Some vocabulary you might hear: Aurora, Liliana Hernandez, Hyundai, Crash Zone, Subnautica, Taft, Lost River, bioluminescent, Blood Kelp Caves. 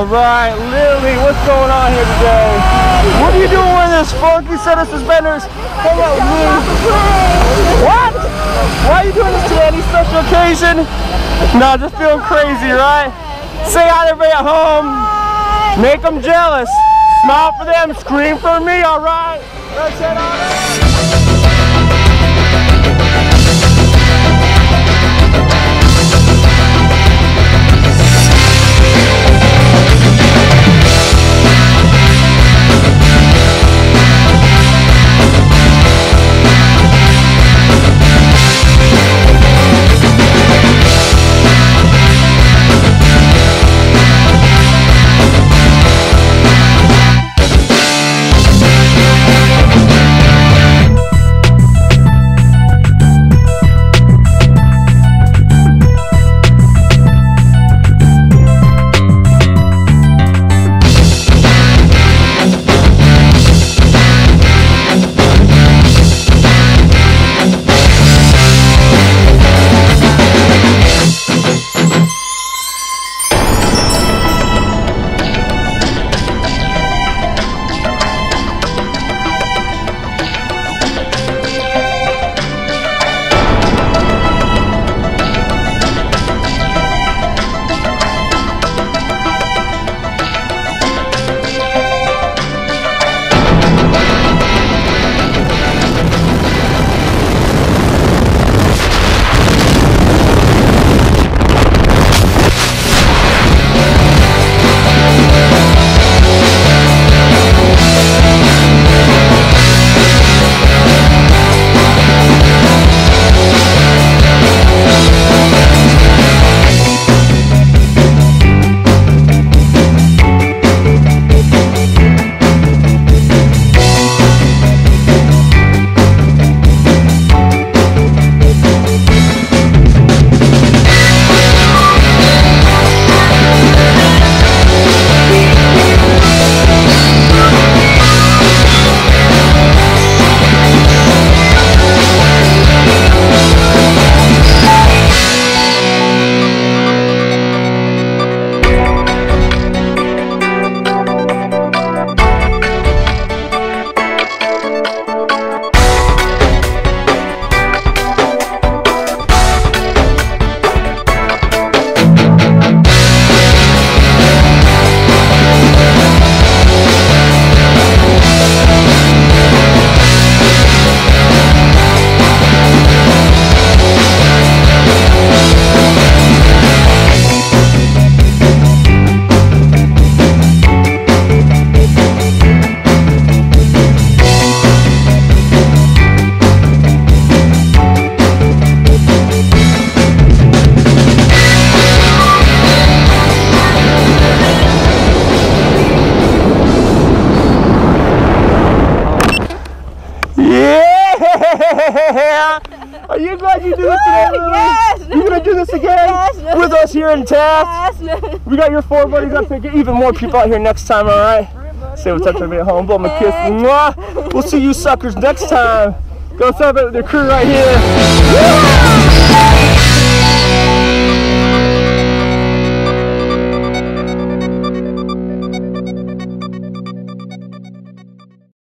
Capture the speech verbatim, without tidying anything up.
All right, Lily, what's going on here today? What are you doing with this funky set of suspenders? Hello, Lily. What? Why are you doing this to any special occasion? No, just feeling crazy, right? Say hi to everybody at home. Make them jealous. Smile for them, scream for me, all right? Let's head on in. Are you glad you did this today, Lily? Yes. You gonna do this again? Yes. With us here in Taft? Yes. We got your four buddies up here. Get even more people out here next time, all right? Say what's up to me at home. Blow them a kiss. Mwah. We'll see you suckers next time. Go celebrate with your crew right here.